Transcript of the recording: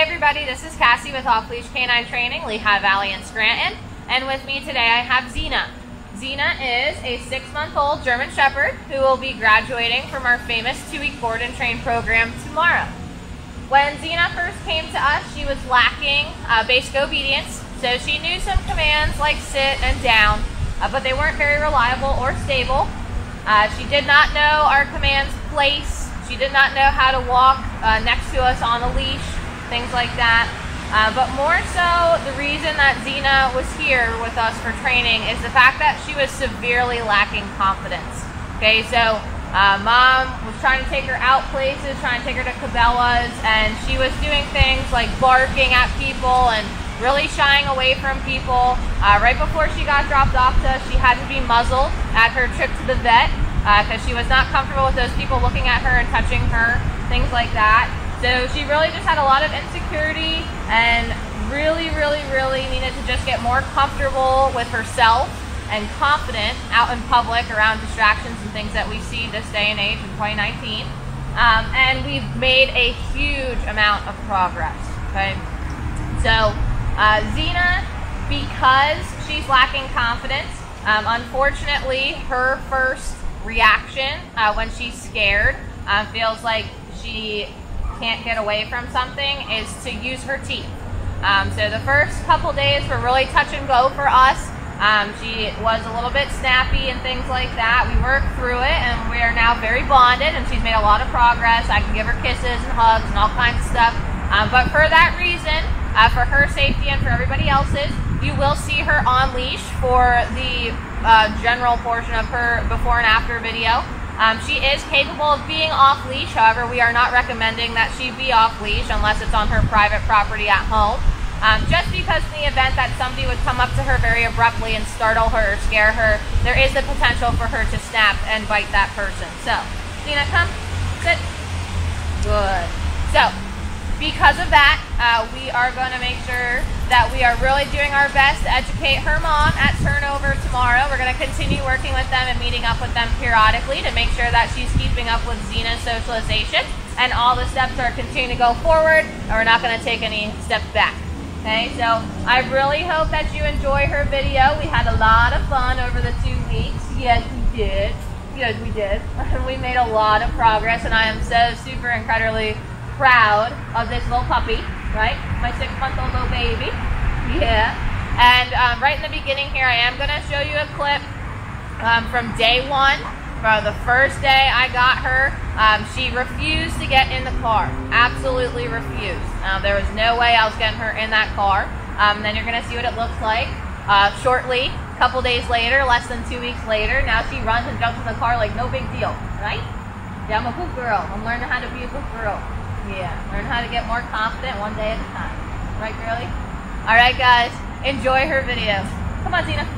Hey everybody, this is Cassie with Off-Leash Canine Training, Lehigh Valley and Scranton, and with me today I have Xena. Xena is a 6-month-old German Shepherd who will be graduating from our famous 2-week board and train program tomorrow. When Xena first came to us, she was lacking basic obedience, so she knew some commands like sit and down, but they weren't very reliable or stable. She did not know our commands place, she did not know how to walk next to us on a leash, things like that. But more so, the reason that Xena was here with us for training is the fact that she was severely lacking confidence. Okay, so mom was trying to take her out places, trying to take her to Cabela's, and she was doing things like barking at people and really shying away from people. Right before she got dropped off to us, she had to be muzzled at her trip to the vet because she was not comfortable with those people looking at her and touching her, things like that. So she really just had a lot of insecurity and really needed to just get more comfortable with herself and confident out in public around distractions and things that we see this day and age in 2019. And we've made a huge amount of progress, okay? So Xena, because she's lacking confidence, unfortunately her first reaction when she's scared, feels like she can't get away from something, is to use her teeth. So the first couple days were really touch and go for us. She was a little bit snappy and things like that. We worked through it and we are now very bonded and she's made a lot of progress. I can give her kisses and hugs and all kinds of stuff. But for that reason, for her safety and for everybody else's, you will see her on leash for the general portion of her before and after video. She is capable of being off-leash, however, we are not recommending that she be off-leash unless it's on her private property at home. Just because in the event that somebody would come up to her very abruptly and startle her or scare her, there is the potential for her to snap and bite that person. So, Xena, come, sit, good. So, because of that, we are going to make sure that we are really doing our best to educate her mom at turnover tomorrow. We're going to continue working with them and meeting up with them periodically to make sure that she's keeping up with Xena's socialization and all the steps are continuing to go forward and we're not going to take any steps back. Okay, so I really hope that you enjoy her video. We had a lot of fun over the 2 weeks. Yes, we did. Yes, we did. We made a lot of progress and I am so super incredibly proud of this little puppy. Right? My 6-month-old little baby. Yeah. And right in the beginning here, I am going to show you a clip from day one, from the first day I got her. She refused to get in the car. Absolutely refused. There was no way I was getting her in that car. Then you're going to see what it looks like shortly, a couple days later, less than 2 weeks later. Now she runs and jumps in the car like no big deal. Right? Yeah, I'm a good girl. I'm learning how to be a good girl. Yeah, learn how to get more confident one day at a time. Right, girly? All right, guys, enjoy her video. Come on, Xena.